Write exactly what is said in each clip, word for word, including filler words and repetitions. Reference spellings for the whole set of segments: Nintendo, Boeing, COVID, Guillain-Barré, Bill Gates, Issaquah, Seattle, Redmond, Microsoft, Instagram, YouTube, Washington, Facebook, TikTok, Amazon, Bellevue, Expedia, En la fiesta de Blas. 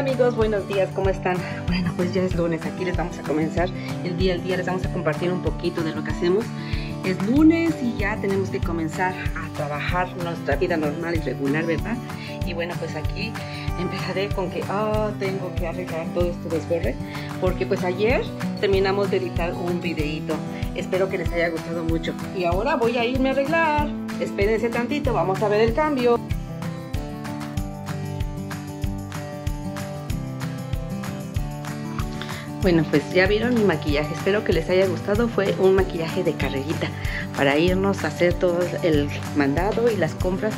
Hola amigos, buenos días, ¿cómo están? Bueno, pues ya es lunes, aquí les vamos a comenzar el día al día, les vamos a compartir un poquito de lo que hacemos. Es lunes y ya tenemos que comenzar a trabajar nuestra vida normal y regular, ¿verdad? Y bueno, pues aquí empezaré con que oh, tengo que arreglar todo este desborde, porque pues ayer terminamos de editar un videito. Espero que les haya gustado mucho. Y ahora voy a irme a arreglar. Espérense tantito, vamos a ver el cambio. Bueno, pues ya vieron mi maquillaje, espero que les haya gustado, fue un maquillaje de carrerita para irnos a hacer todo el mandado y las compras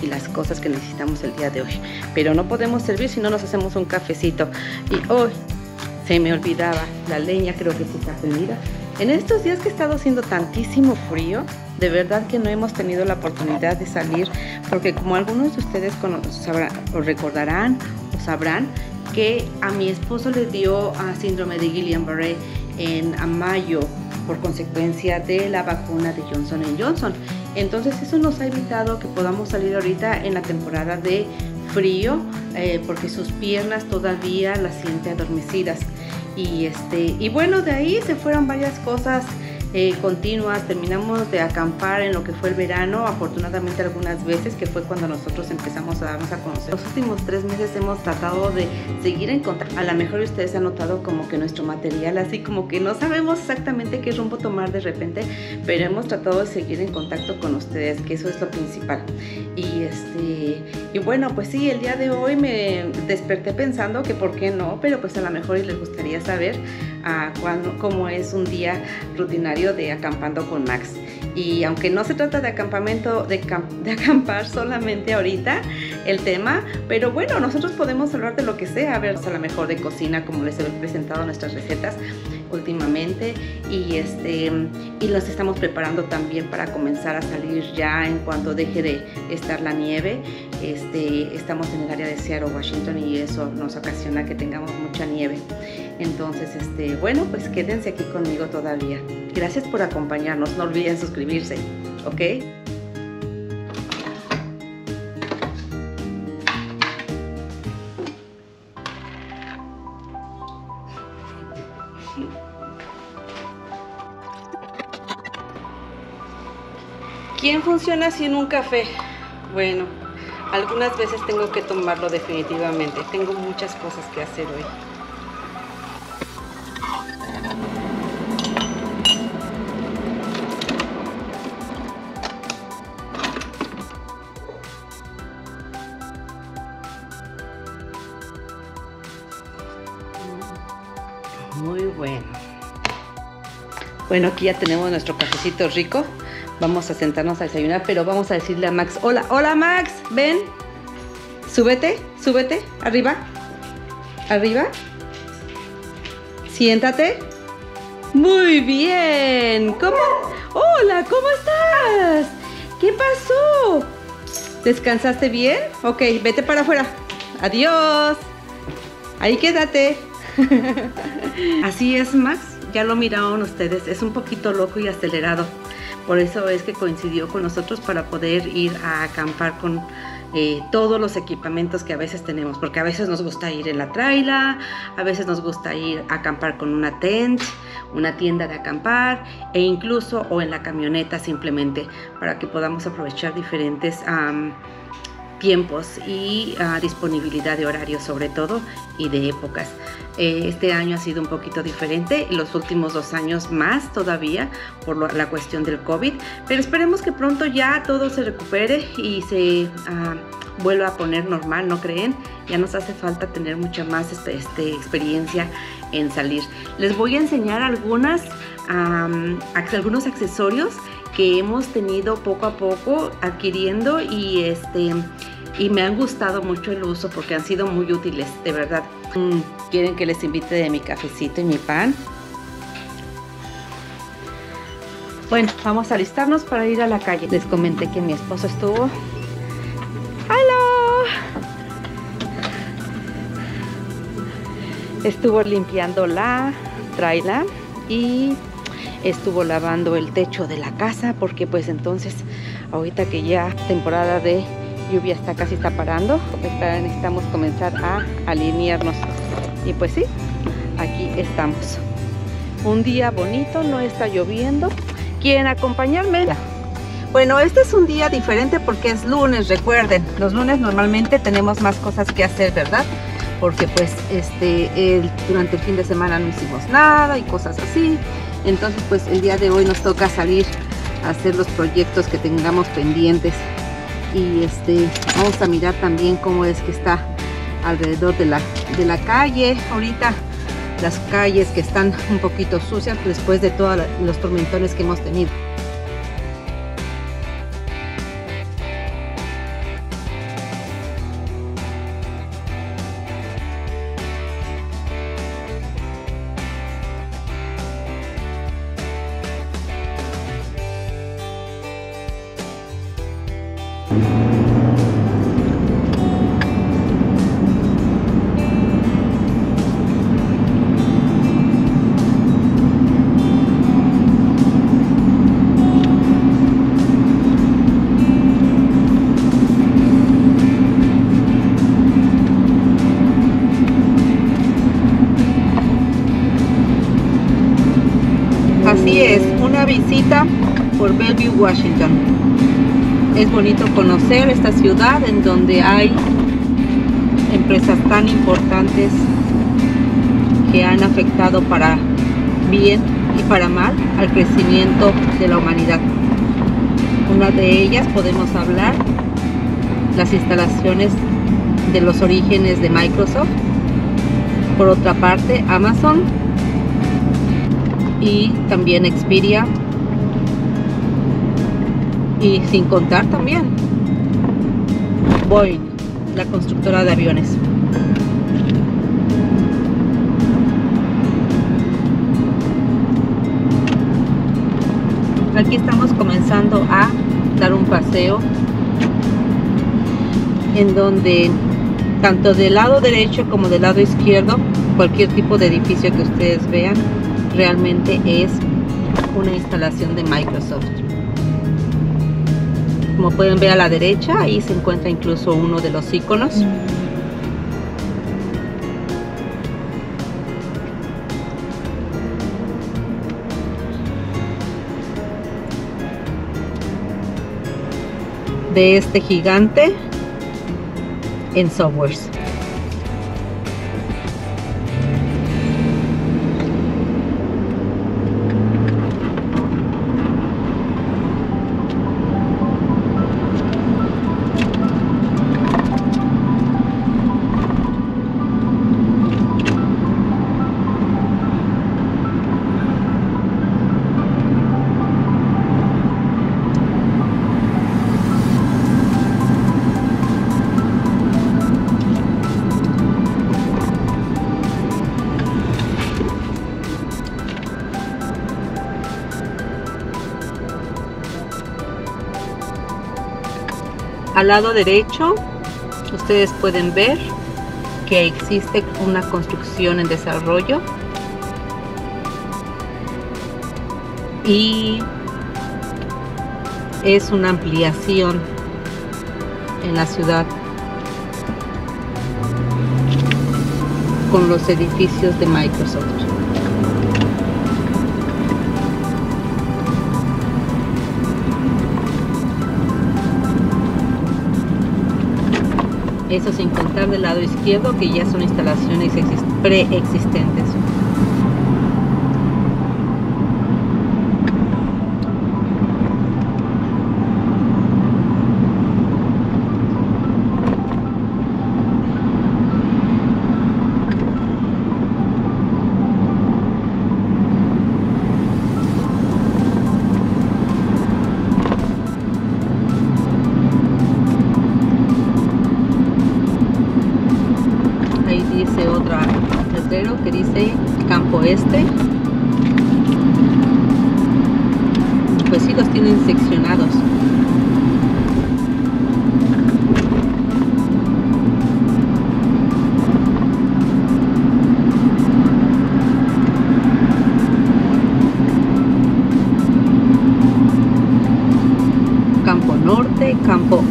y las cosas que necesitamos el día de hoy. Pero no podemos servir si no nos hacemos un cafecito. Y hoy se me olvidaba, la leña creo que sí está prendida. En estos días que ha estado haciendo tantísimo frío, de verdad que no hemos tenido la oportunidad de salir, porque como algunos de ustedes sabrán, o recordarán o sabrán, que a mi esposo le dio a síndrome de Guillain-Barré en mayo por consecuencia de la vacuna de Johnson and Johnson. Entonces eso nos ha evitado que podamos salir ahorita en la temporada de frío, eh, porque sus piernas todavía las siente adormecidas. Y, este, y bueno, de ahí se fueron varias cosas eh, continuas. Terminamos de acampar en lo que fue el verano, afortunadamente algunas veces, que fue cuando nosotros empezamos a darnos a conocer. Los últimos tres meses hemos tratado de seguir en contacto. A lo mejor ustedes han notado como que nuestro material, así como que no sabemos exactamente qué rumbo tomar de repente, pero hemos tratado de seguir en contacto con ustedes, que eso es lo principal. Y, este, y bueno, pues sí, el día de hoy me desperté pensando que por qué no, pero pues a lo mejor les gustaría saber uh, cuándo, cómo es un día rutinario de acampando con Max. Y aunque no se trata de acampamento de, de acampar solamente ahorita el tema, pero bueno, nosotros podemos hablar de lo que sea, a ver, a lo mejor de cocina, como les he presentado nuestras recetas últimamente, y este y las estamos preparando también para comenzar a salir ya en cuanto deje de estar la nieve. Este estamos en el área de Seattle, Washington, y eso nos ocasiona que tengamos mucha nieve. Entonces, este bueno, pues quédense aquí conmigo todavía. Gracias por acompañarnos, no olviden suscribirse, ¿ok? ¿Quién funciona sin un café? Bueno, algunas veces tengo que tomarlo definitivamente. Tengo muchas cosas que hacer hoy. Muy bueno. Bueno, aquí ya tenemos nuestro cafecito rico. Vamos a sentarnos a desayunar, pero vamos a decirle a Max, hola, hola Max, ven, súbete, súbete, arriba, arriba, siéntate, muy bien, ¿cómo? Hola, ¿cómo estás? ¿Qué pasó? ¿Descansaste bien? Ok, vete para afuera, adiós, ahí quédate. Así es Max, ya lo miraron ustedes, es un poquito loco y acelerado. Por eso es que coincidió con nosotros para poder ir a acampar con eh, todos los equipamientos que a veces tenemos. Porque a veces nos gusta ir en la traila, a veces nos gusta ir a acampar con una tent, una tienda de acampar, e incluso o en la camioneta simplemente, para que podamos aprovechar diferentes um, tiempos y uh, disponibilidad de horarios sobre todo y de épocas. Este año ha sido un poquito diferente y los últimos dos años más todavía por la cuestión del COVID, pero esperemos que pronto ya todo se recupere y se uh, vuelva a poner normal, ¿no creen? Ya nos hace falta tener mucha más este, este, experiencia en salir. Les voy a enseñar algunas, um, algunos accesorios que hemos tenido poco a poco adquiriendo y, este, y me han gustado mucho el uso porque han sido muy útiles, de verdad. ¿Quieren que les invite de mi cafecito y mi pan? Bueno, vamos a alistarnos para ir a la calle. Les comenté que mi esposo estuvo. ¡Aló! Estuvo limpiando la traila y estuvo lavando el techo de la casa porque pues entonces ahorita que ya temporada de lluvia está casi está parando, está, necesitamos comenzar a alinearnos. Y pues sí, aquí estamos. Un día bonito, no está lloviendo. ¿Quieren acompañarme? Bueno, este es un día diferente porque es lunes, recuerden. Los lunes normalmente tenemos más cosas que hacer, ¿verdad? Porque pues este, el, durante el fin de semana no hicimos nada y cosas así. Entonces pues el día de hoy nos toca salir a hacer los proyectos que tengamos pendientes. Y este, vamos a mirar también cómo es que está alrededor de la, de la calle ahorita. Las calles que están un poquito sucias después de todos los tormentones que hemos tenido. Así es, una visita por Bellevue, Washington. Es bonito conocer esta ciudad en donde hay empresas tan importantes que han afectado para bien y para mal al crecimiento de la humanidad. Una de ellas podemos hablar las instalaciones de los orígenes de Microsoft. Por otra parte, Amazon. Y también Expedia, y sin contar también Boeing, la constructora de aviones. Aquí estamos comenzando a dar un paseo en donde tanto del lado derecho como del lado izquierdo, cualquier tipo de edificio que ustedes vean realmente es una instalación de Microsoft. Como pueden ver a la derecha, ahí se encuentra incluso uno de los iconos. De este gigante en softwares. Al lado derecho ustedes pueden ver que existe una construcción en desarrollo y es una ampliación en la ciudad con los edificios de Microsoft. Eso sin contar del lado izquierdo, que ya son instalaciones preexistentes. Que dice Campo Este. Pues sí, los tienen seccionados. Campo Norte, Campo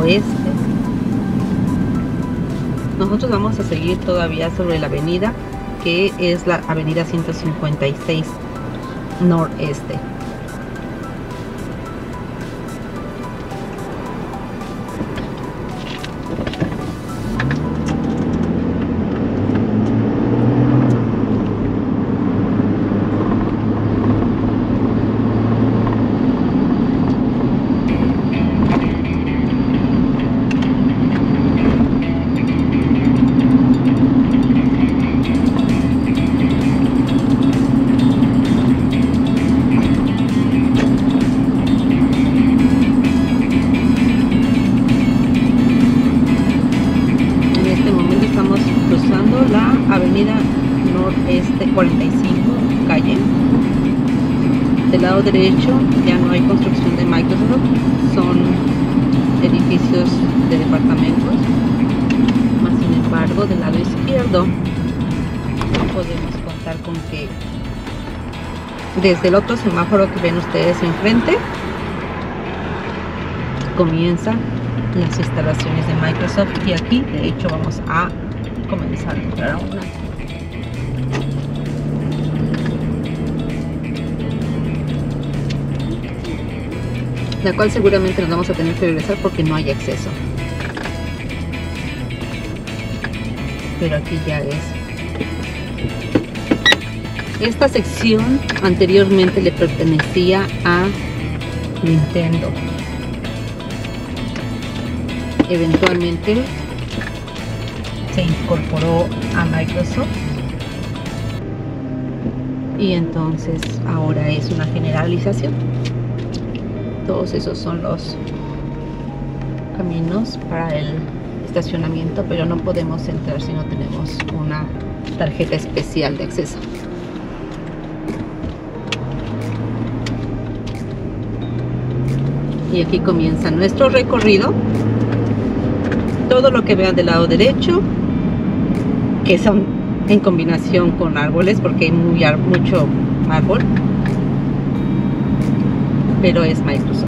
Oeste. Nosotros vamos a seguir todavía sobre la avenida, que es la avenida ciento cincuenta y seis noreste. Derecho, ya no hay construcción de Microsoft, son edificios de departamentos. Más sin embargo, del lado izquierdo podemos contar con que desde el otro semáforo que ven ustedes enfrente comienzan las instalaciones de Microsoft, y aquí de hecho vamos a comenzar a entrar a una. La cual seguramente nos vamos a tener que regresar porque no hay acceso. Pero aquí ya es. Esta sección anteriormente le pertenecía a Nintendo. Eventualmente se incorporó a Microsoft. Y entonces ahora es una generalización. Todos esos son los caminos para el estacionamiento, pero no podemos entrar si no tenemos una tarjeta especial de acceso. Y aquí comienza nuestro recorrido. Todo lo que vean del lado derecho, que son en combinación con árboles, porque hay muy, mucho árbol, pero es Microsoft.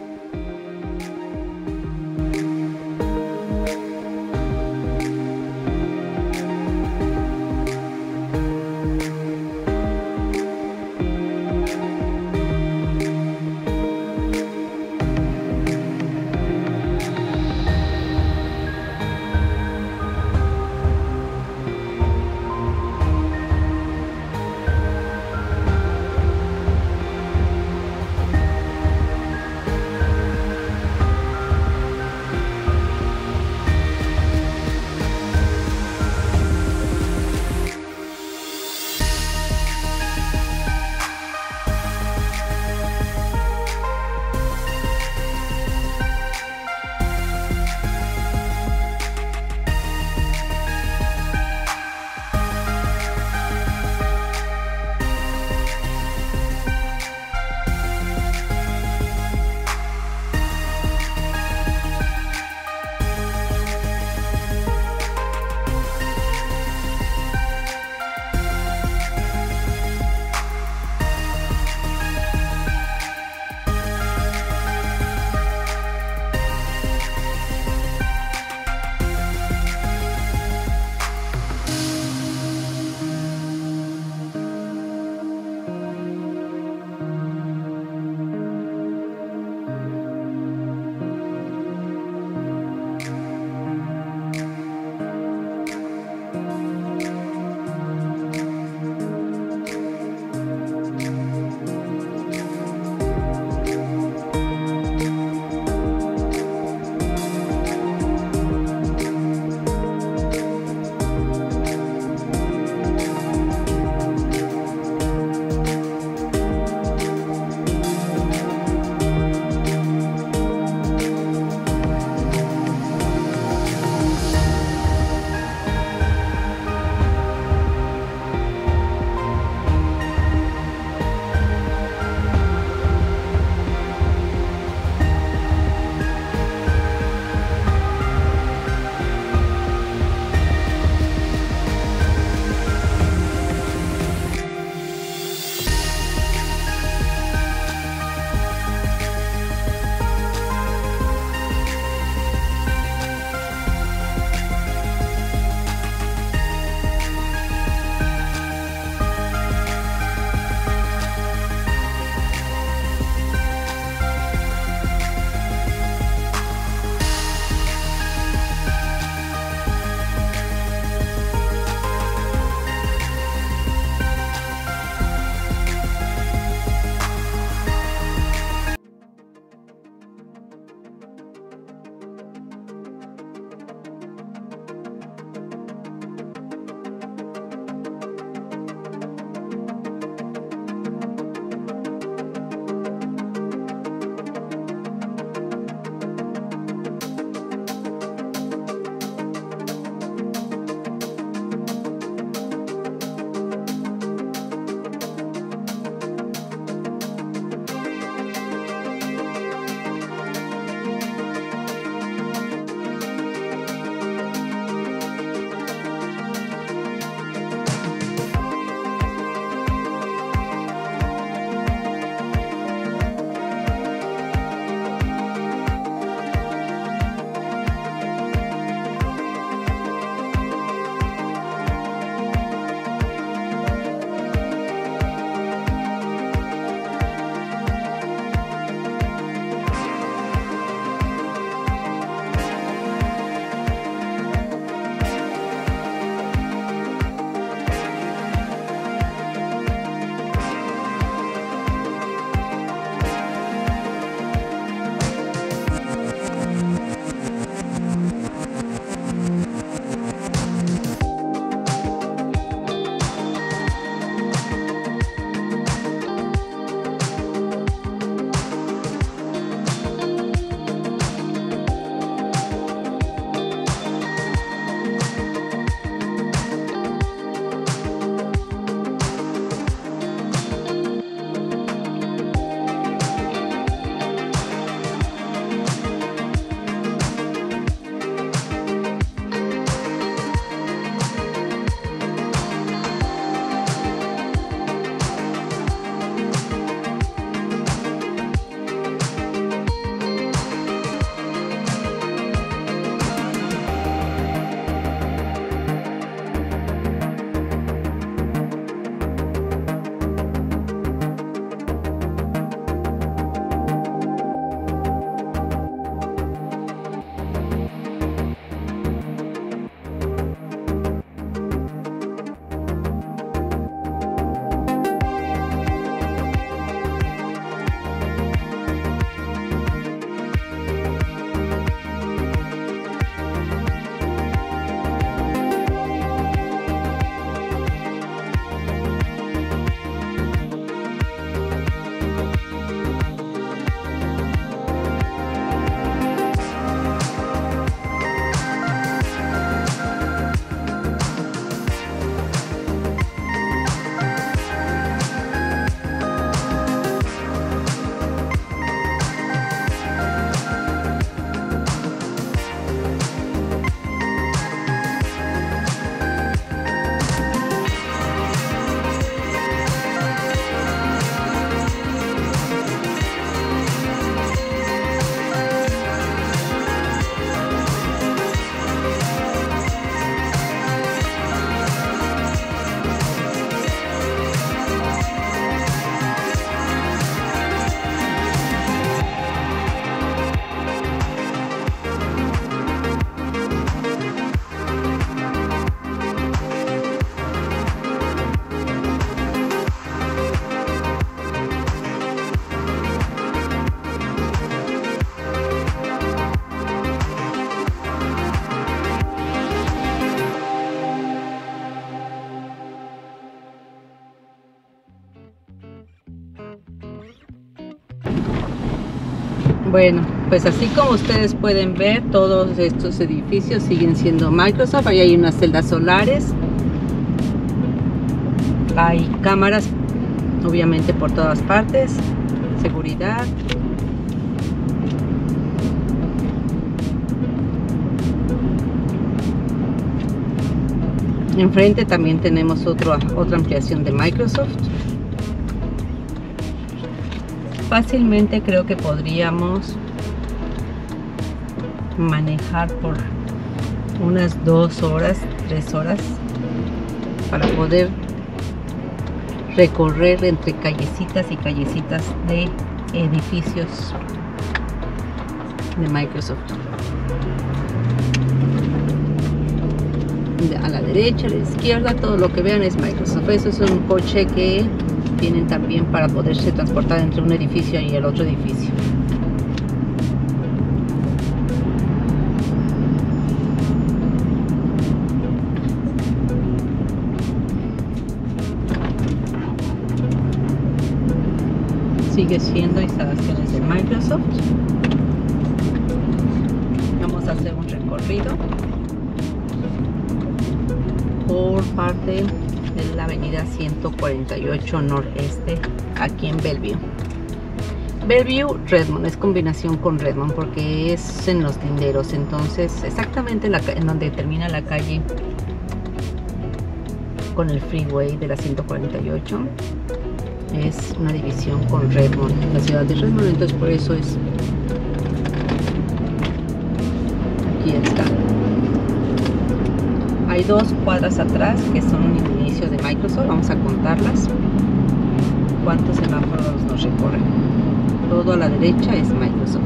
Bueno, pues así como ustedes pueden ver, todos estos edificios siguen siendo Microsoft. Ahí hay unas celdas solares. Hay cámaras, obviamente, por todas partes. Seguridad. Enfrente también tenemos otro, otra ampliación de Microsoft. Fácilmente creo que podríamos manejar por unas dos horas, tres horas para poder recorrer entre callecitas y callecitas de edificios de Microsoft. A la derecha, a la izquierda, todo lo que vean es Microsoft. Eso es un coche que tienen también para poderse transportar entre un edificio y el otro edificio. Sigue siendo instalaciones de Microsoft. Vamos a hacer un recorrido por parte de la avenida ciento cuarenta y ocho noreste, aquí en Bellevue. Bellevue, Redmond, es combinación con Redmond porque es en los linderos, entonces exactamente en, la, en donde termina la calle con el freeway de la ciento cuarenta y ocho, es una división con Redmond, la ciudad de Redmond, entonces por eso es, aquí está. Hay dos cuadras atrás que son el inicio de Microsoft. Vamos a contarlas. ¿Cuántos semáforos nos recorren? Todo a la derecha es Microsoft.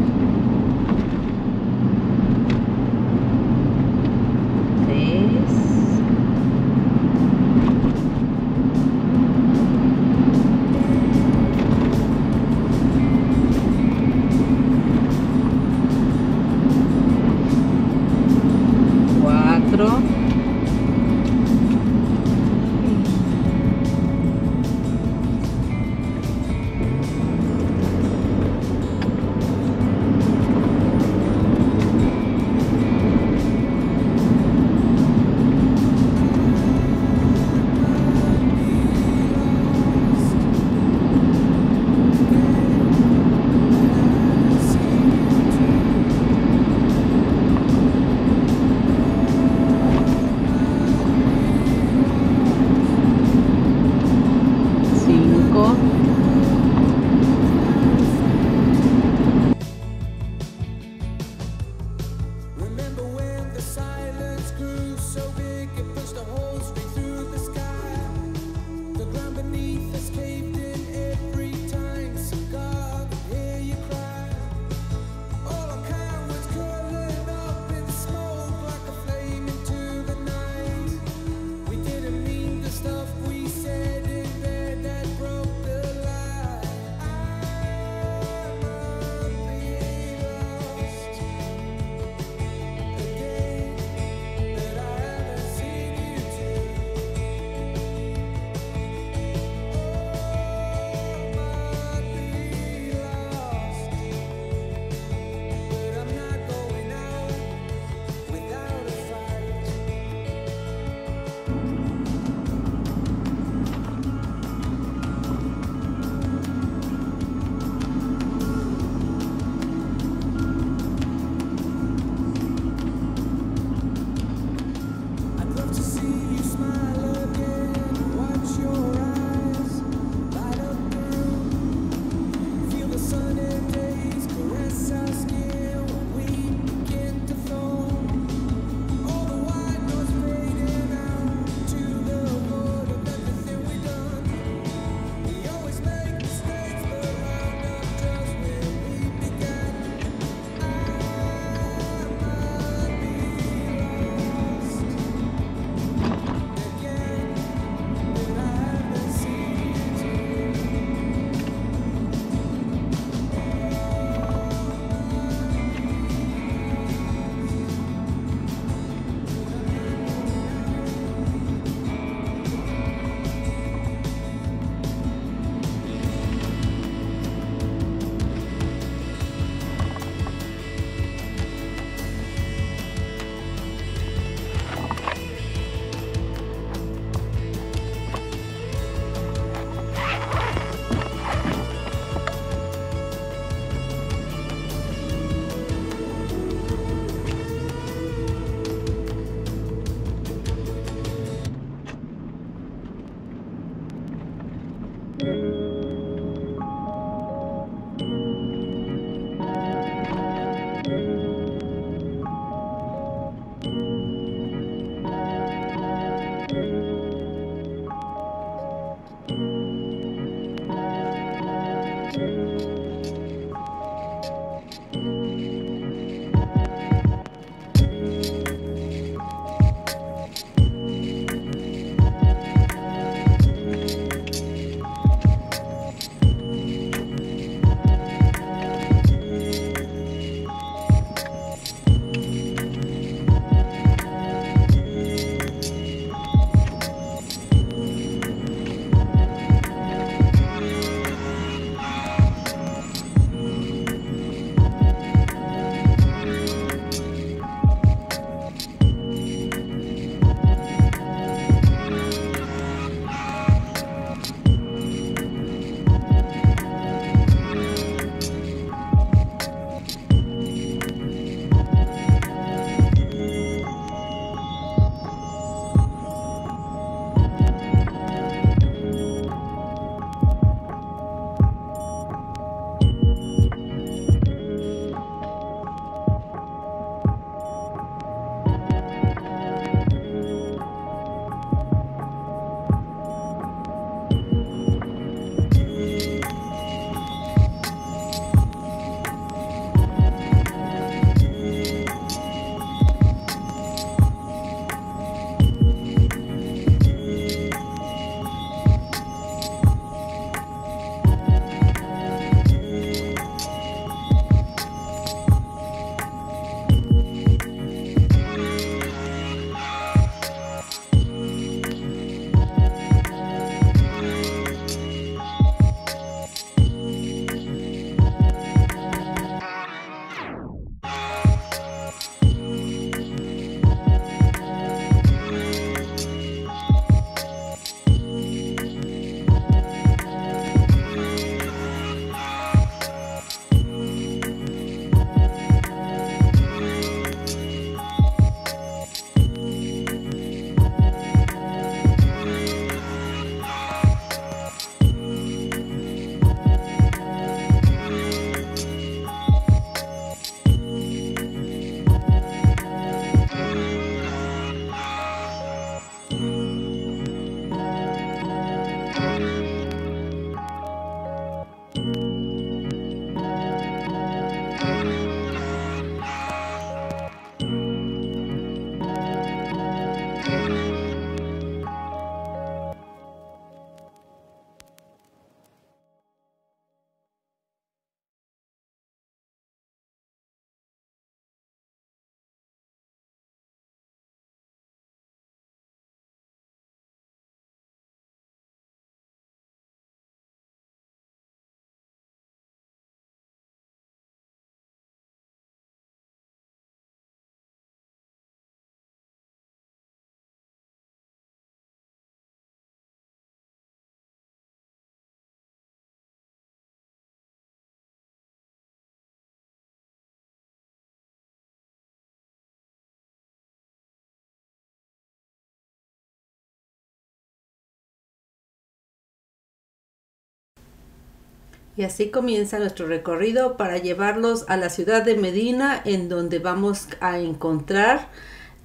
Y así comienza nuestro recorrido para llevarlos a la ciudad de Medina, en donde vamos a encontrar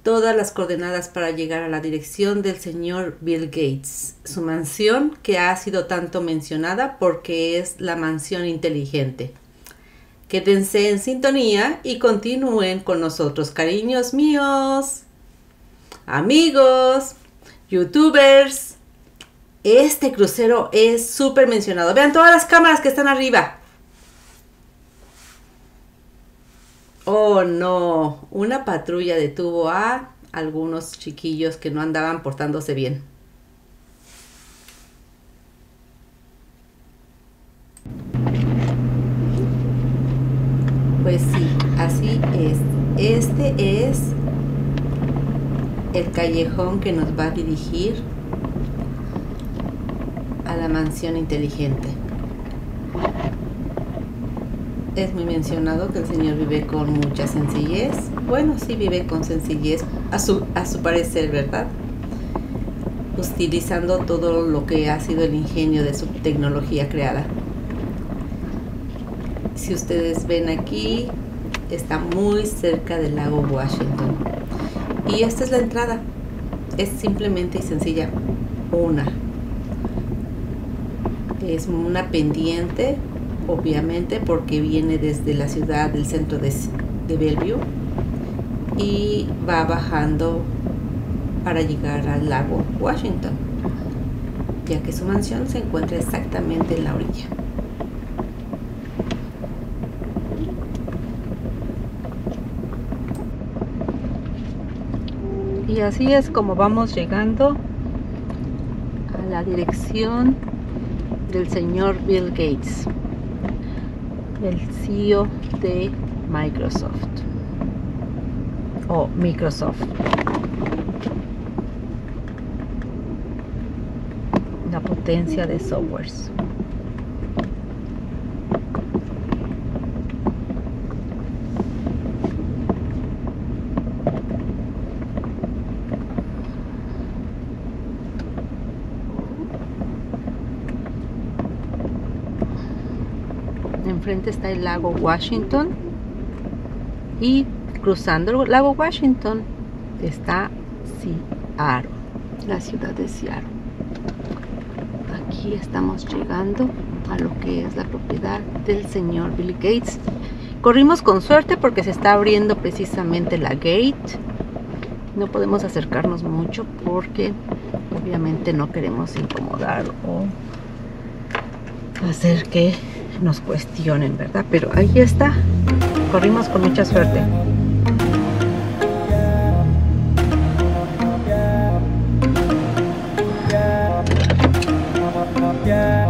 todas las coordenadas para llegar a la dirección del señor Bill Gates, su mansión que ha sido tanto mencionada porque es la mansión inteligente. Quédense en sintonía y continúen con nosotros, cariños míos, amigos, youtubers. Este crucero es súper mencionado. Vean todas las cámaras que están arriba. Oh, no. Una patrulla detuvo a algunos chiquillos que no andaban portándose bien. Pues sí, así es. Este es el callejón que nos va a dirigir a la mansión inteligente. Es muy mencionado que el señor vive con mucha sencillez. Bueno, sí vive con sencillez a su, a su parecer, ¿verdad? utilizando todo lo que ha sido el ingenio de su tecnología creada. Si ustedes ven aquí, está muy cerca del lago Washington. Y esta es la entrada. Es simplemente y sencilla una. Es una pendiente, obviamente, porque viene desde la ciudad, del centro de, de Bellevue, y va bajando para llegar al lago Washington, ya que su mansión se encuentra exactamente en la orilla. Y así es como vamos llegando a la dirección del señor Bill Gates, el C E O de Microsoft o Microsoft. La potencia de softwares. Enfrente está el lago Washington y cruzando el lago Washington está Seattle, la ciudad de Seattle. Aquí estamos llegando a lo que es la propiedad del señor Bill Gates. Corrimos con suerte porque se está abriendo precisamente la gate. No podemos acercarnos mucho porque obviamente no queremos incomodar o hacer que nos cuestionen, ¿verdad? Pero ahí está. Corrimos con mucha suerte. Yeah.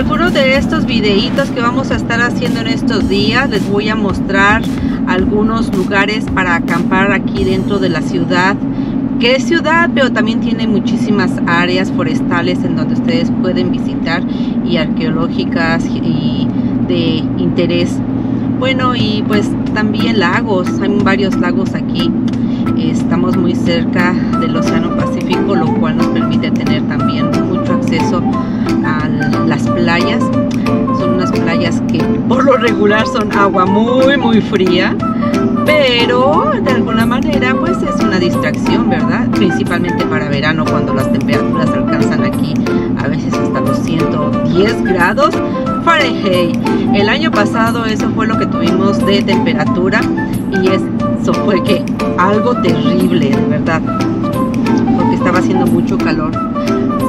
algunos de estos videitos que vamos a estar haciendo en estos días, les voy a mostrar algunos lugares para acampar aquí dentro de la ciudad, que es ciudad, pero también tiene muchísimas áreas forestales en donde ustedes pueden visitar, y arqueológicas y de interés. Bueno, y pues también lagos, hay varios lagos aquí. Estamos muy cerca del Océano Pacífico, lo cual nos permite tener también mucho acceso a las playas. Son unas playas que por lo regular son agua muy muy fría, pero de alguna manera pues es una distracción, ¿verdad? Principalmente para verano, cuando las temperaturas alcanzan aquí a veces hasta los ciento diez grados Fahrenheit. El año pasado eso fue lo que tuvimos de temperatura, y eso fue que algo terrible, de verdad, porque estaba haciendo mucho calor.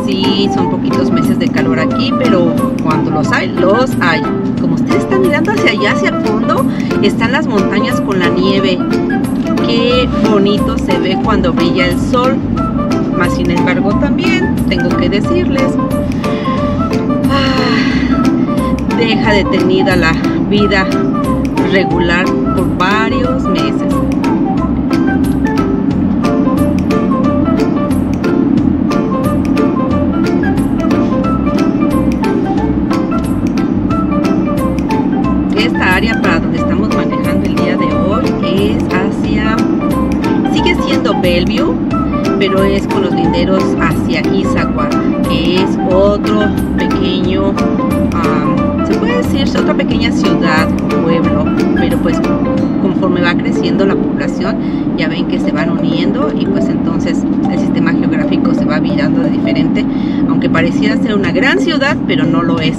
Sí, son poquitos meses de calor aquí, pero cuando los hay, los hay. Como ustedes están mirando hacia allá, hacia el fondo, están las montañas con la nieve. Qué bonito se ve cuando brilla el sol. Mas sin embargo, también tengo que decirles, ah, deja detenida la vida regular por varios meses. Esta área para donde estamos manejando el día de hoy es hacia, sigue siendo Bellevue, pero es con los linderos hacia Issaquah, que es otro pequeño, um, se puede decir, es otra pequeña ciudad, pueblo, pero pues conforme va creciendo la población, ya ven que se van uniendo, y pues entonces el sistema geográfico se va virando de diferente, aunque pareciera ser una gran ciudad, pero no lo es.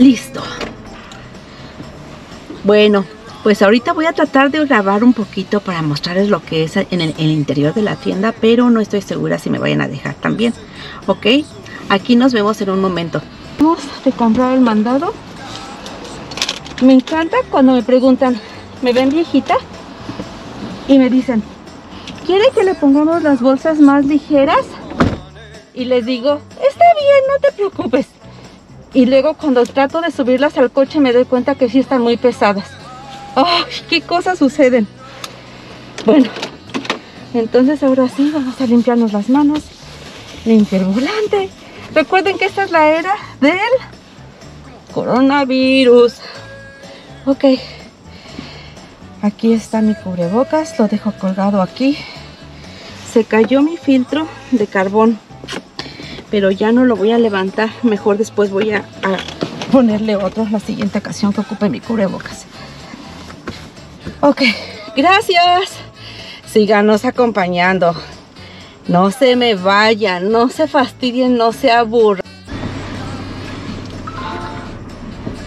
Listo. Bueno, pues ahorita voy a tratar de grabar un poquito para mostrarles lo que es en el, en el interior de la tienda, pero no estoy segura si me vayan a dejar también. Ok, aquí nos vemos en un momento. Vamos a comprar el mandado. Me encanta cuando me preguntan, me ven viejita y me dicen, ¿quiere que le pongamos las bolsas más ligeras? Y les digo, está bien, no te preocupes. Y luego cuando trato de subirlas al coche me doy cuenta que sí están muy pesadas. ¡Oh, qué cosas suceden! Bueno, entonces ahora sí vamos a limpiarnos las manos. Limpia el volante. Recuerden que esta es la era del coronavirus. Ok, aquí está mi cubrebocas, lo dejo colgado aquí. Se cayó mi filtro de carbón, pero ya no lo voy a levantar. Mejor después voy a, a ponerle otro la siguiente ocasión que ocupe mi cubrebocas. Ok, gracias. Síganos acompañando. No se me vayan, no se fastidien, no se aburran.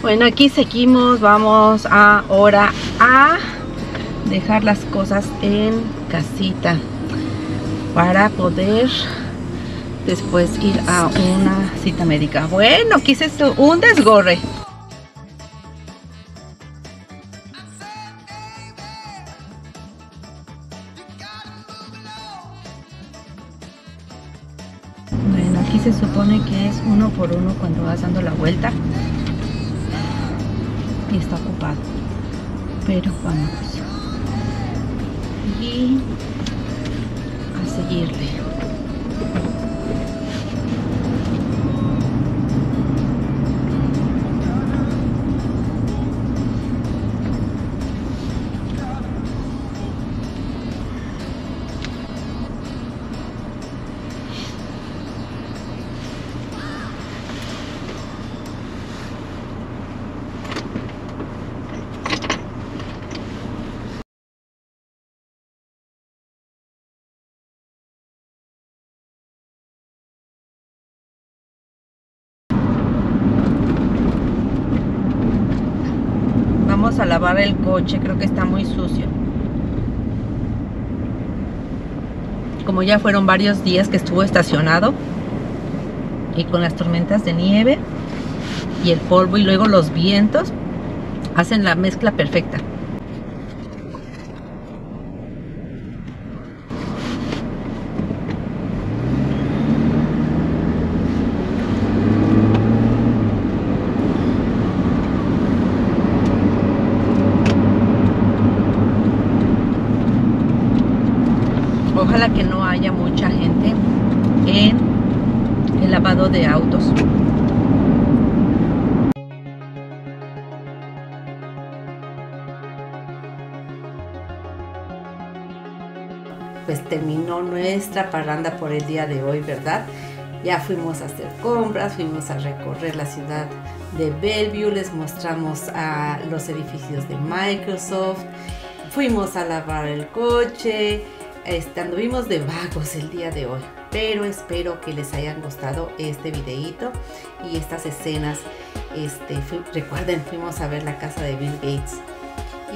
Bueno, aquí seguimos, vamos ahora a dejar las cosas en casita para poder después ir a una cita médica. Bueno, quise un desgorre. Bueno, aquí se supone que es uno por uno cuando vas dando la vuelta. Y está ocupado, pero vamos y a seguirle. A lavar el coche, creo que está muy sucio. Como ya fueron varios días que estuvo estacionado y con las tormentas de nieve y el polvo y luego los vientos hacen la mezcla perfecta. Ojalá que no haya mucha gente en el lavado de autos. Pues terminó nuestra parranda por el día de hoy, ¿verdad? Ya fuimos a hacer compras, fuimos a recorrer la ciudad de Bellevue, les mostramos a los edificios de Microsoft, fuimos a lavar el coche. Anduvimos de vagos el día de hoy, pero espero que les hayan gustado este videíto y estas escenas. Este, fui, recuerden, fuimos a ver la casa de Bill Gates.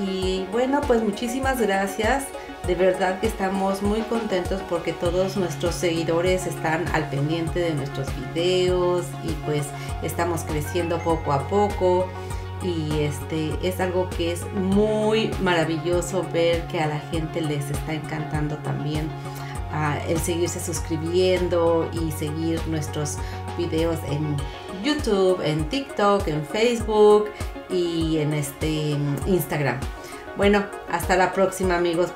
Y bueno, pues muchísimas gracias. De verdad que estamos muy contentos porque todos nuestros seguidores están al pendiente de nuestros videos y pues estamos creciendo poco a poco. Y este es algo que es muy maravilloso ver que a la gente les está encantando también uh, el seguirse suscribiendo y seguir nuestros videos en YouTube, en TikTok, en Facebook y en este Instagram. Bueno, hasta la próxima, amigos.